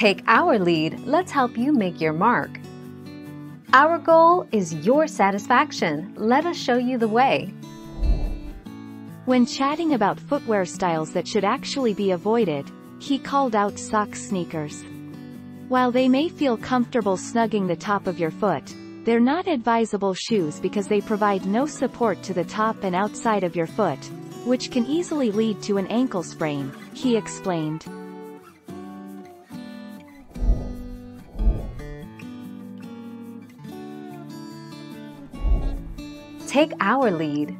Take our lead, let's help you make your mark. Our goal is your satisfaction. Let us show you the way. When chatting about footwear styles that should actually be avoided, he called out sock sneakers. While they may feel comfortable snugging the top of your foot, they're not advisable shoes because they provide no support to the top and outside of your foot, which can easily lead to an ankle sprain, he explained. Take our lead.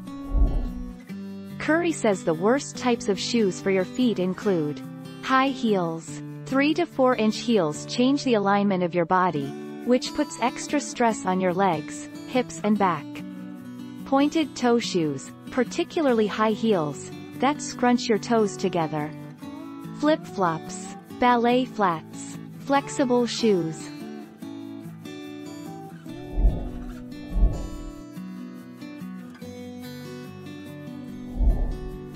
Curry says the worst types of shoes for your feet include high heels. 3 to 4-inch heels change the alignment of your body, which puts extra stress on your legs, hips and back. Pointed toe shoes, particularly high heels, that scrunch your toes together. Flip-flops, ballet flats, flexible shoes.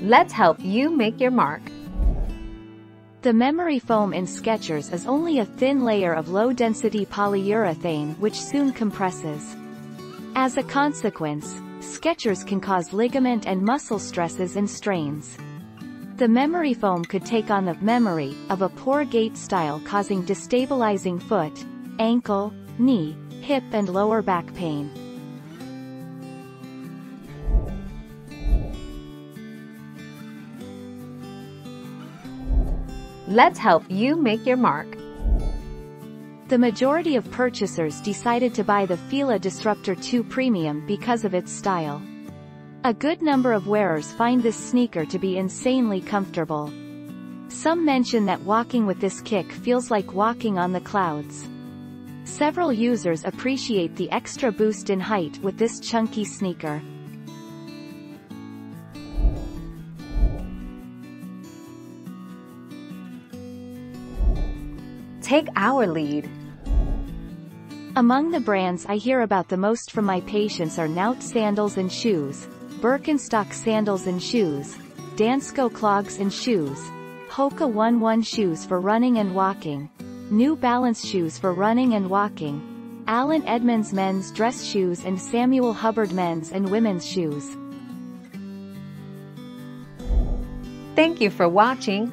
Let's help you make your mark. The memory foam in Skechers is only a thin layer of low-density polyurethane which soon compresses. As a consequence, Skechers can cause ligament and muscle stresses and strains. The memory foam could take on the memory of a poor gait style, causing destabilizing foot, ankle, knee, hip and lower back pain. Let's help you make your mark. The majority of purchasers decided to buy the Fila Disruptor 2 Premium because of its style. A good number of wearers find this sneaker to be insanely comfortable. Some mention that walking with this kick feels like walking on the clouds. Several users appreciate the extra boost in height with this chunky sneaker. Take our lead. Among the brands I hear about the most from my patients are Knout sandals and shoes, Birkenstock sandals and shoes, Dansko clogs and shoes, Hoka 1-1 shoes for running and walking, New Balance shoes for running and walking, Allen Edmonds men's dress shoes and Samuel Hubbard men's and women's shoes. Thank you for watching.